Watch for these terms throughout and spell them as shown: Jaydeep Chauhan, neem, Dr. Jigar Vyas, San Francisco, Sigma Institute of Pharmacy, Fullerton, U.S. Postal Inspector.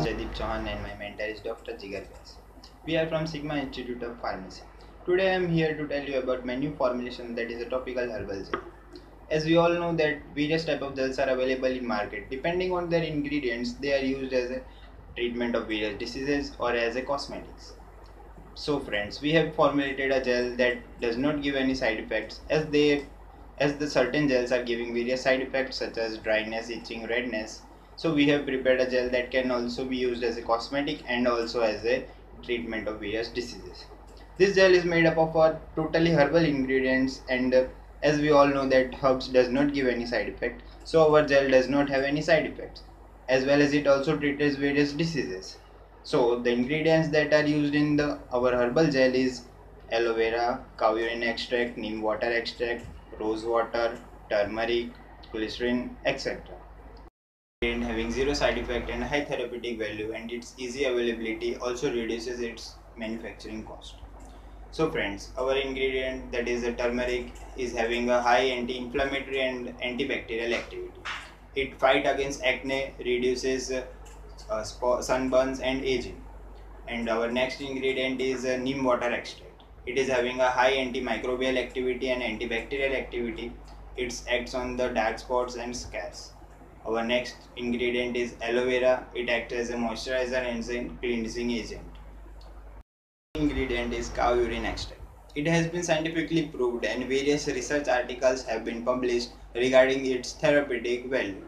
is Jaydeep Chauhan and my mentor is Dr. Jigar Vyas. We are from Sigma Institute of Pharmacy. Today I am here to tell you about my new formulation, that is a topical herbal gel. As we all know that various types of gels are available in market. Depending on their ingredients, they are used as a treatment of various diseases or as a cosmetics. So friends, we have formulated a gel that does not give any side effects, as the certain gels are giving various side effects such as dryness, itching, redness. So we have prepared a gel that can also be used as a cosmetic and also as a treatment of various diseases. This gel is made up of totally herbal ingredients, and as we all know that herbs does not give any side effect. So our gel does not have any side effects, as well as it also treats various diseases. So the ingredients that are used in our herbal gel is aloe vera, cow urine extract, neem water extract, rose water, turmeric, glycerin, etc. And having zero side effect and high therapeutic value, and its easy availability also reduces its manufacturing cost. So friends, our ingredient, that is the turmeric, is having a high anti-inflammatory and antibacterial activity. It fights against acne, reduces sunburns and aging. And our next ingredient is neem water extract. It is having a high antimicrobial activity and antibacterial activity. It acts on the dark spots and scars. Our next ingredient is aloe vera. It acts as a moisturizer and as a cleansing agent. Ingredient is cow urine extract. It has been scientifically proved, and various research articles have been published regarding its therapeutic value.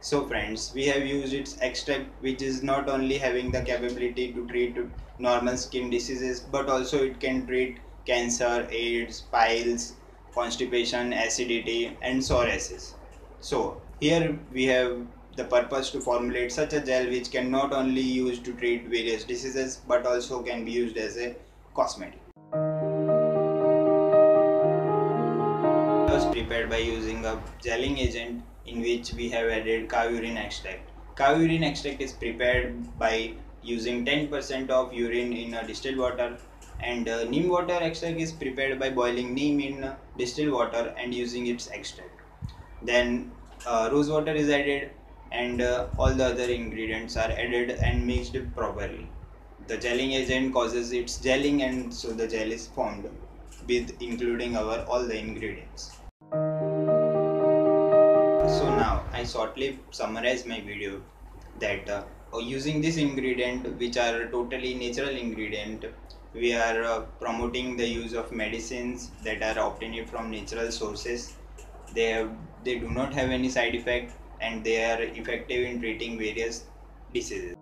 So friends, we have used its extract, which is not only having the capability to treat normal skin diseases, but also it can treat cancer, AIDS, piles, constipation, acidity and psoriasis. So here we have the purpose to formulate such a gel which can not only used to treat various diseases but also can be used as a cosmetic. It was prepared by using a gelling agent in which we have added cow urine extract. Cow urine extract is prepared by using 10% of urine in distilled water, and neem water extract is prepared by boiling neem in distilled water and using its extract. Then rose water is added, and all the other ingredients are added and mixed properly. The gelling agent causes its gelling, and so the gel is formed with including all the ingredients. So now I shortly summarize my video that using this ingredient, which are totally natural ingredient, we are promoting the use of medicines that are obtained from natural sources. They do not have any side effect, and they are effective in treating various diseases.